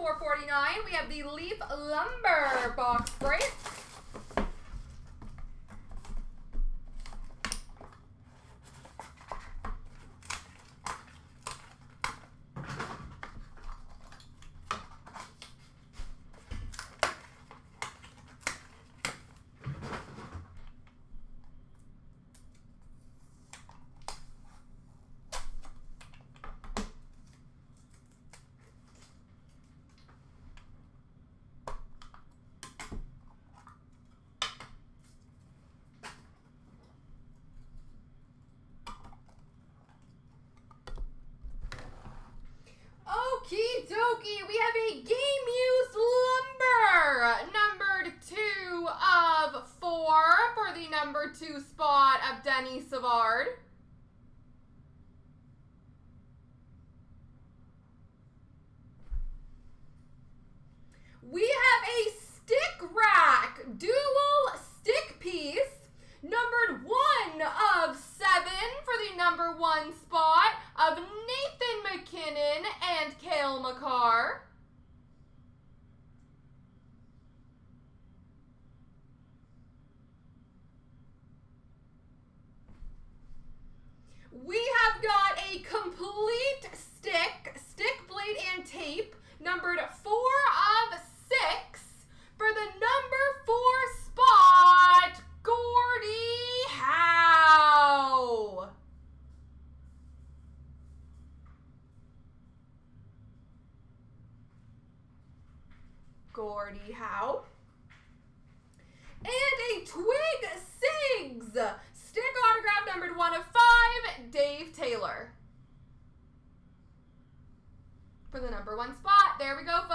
$4.49. We have the Leaf Lumber box break. Okie dokie, we have a game used lumber numbered 2 of 4 for the number 2 spot of Denny Savard. We have a stick rack dual stick piece numbered 1 of 7 for the number 1 spot of Nathan and Cale Makar. We have got a complete stick, blade, and tape, numbered 4 of 6 for the number 4 spot, Gordie Howe. Gordie Howe. And a Twig Sigs stick autograph numbered 1 of 5, Dave Taylor. For the number 1 spot, there we go.